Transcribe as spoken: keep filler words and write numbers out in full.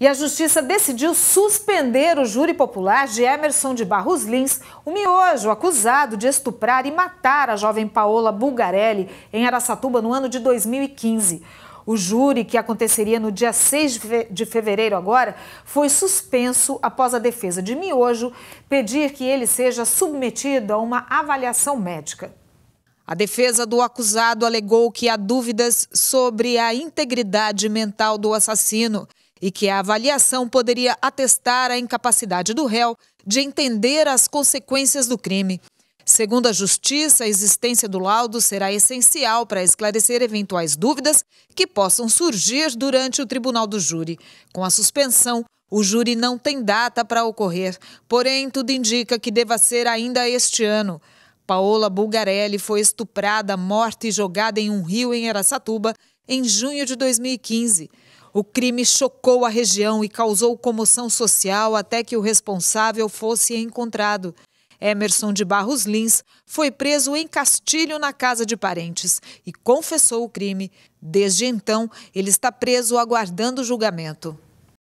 E a Justiça decidiu suspender o júri popular de Emerson de Barros Lins, o miojo acusado de estuprar e matar a jovem Paola Bulgarelli em Araçatuba no ano de dois mil e quinze. O júri, que aconteceria no dia seis de fevereiro agora, foi suspenso após a defesa de miojo pedir que ele seja submetido a uma avaliação médica. A defesa do acusado alegou que há dúvidas sobre a integridade mental do assassino e que a avaliação poderia atestar a incapacidade do réu de entender as consequências do crime. Segundo a Justiça, a existência do laudo será essencial para esclarecer eventuais dúvidas que possam surgir durante o tribunal do júri. Com a suspensão, o júri não tem data para ocorrer, porém tudo indica que deva ser ainda este ano. Paola Bulgarelli foi estuprada, morta e jogada em um rio em Araçatuba em junho de dois mil e quinze. O crime chocou a região e causou comoção social até que o responsável fosse encontrado. Emerson de Barros Lins foi preso em Castilho, na casa de parentes, e confessou o crime. Desde então, ele está preso aguardando julgamento.